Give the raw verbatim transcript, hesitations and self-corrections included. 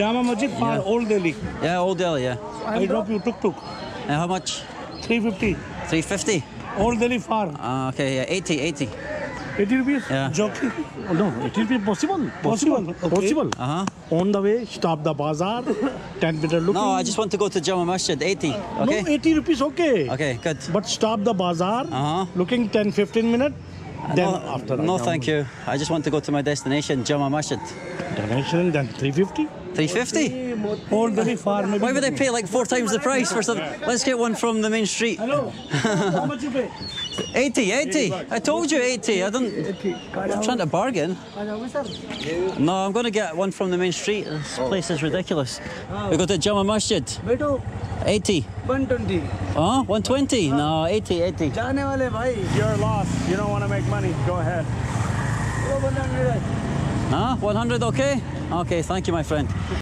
Jama Masjid for yeah. Old Delhi? Yeah, Old Delhi, yeah. I drop you tuk-tuk. And how much? three fifty. three fifty? Old Delhi for? Uh, okay, yeah, eighty, eighty. eighty rupees? Yeah. Jockey? Oh, no, it will be possible. Possible. Possible. Okay. Possible. Uh-huh. On the way, stop the bazaar, ten meter looking. No, I just want to go to Jama Masjid, eighty. Uh, okay? No, eighty rupees, okay. Okay, good. But stop the bazaar, uh-huh. looking ten, fifteen minutes. Then no, after no thank you. I just want to go to my destination, Jama Masjid. Destination, then three fifty? three fifty? Old Delhi far, maybe. Why would I pay like four times the price for something? Let's get one from the main street. Hello. How much you pay? eighty, eighty. I told you eighty. I don't, I'm trying to bargain. No, I'm going to get one from the main street. This place is ridiculous. We go to Jama Masjid. eighty. one twenty. Oh, one twenty? No, eighty, eighty. You're lost. You don't want to make money. Go ahead. Huh? one hundred, okay? Okay, thank you, my friend.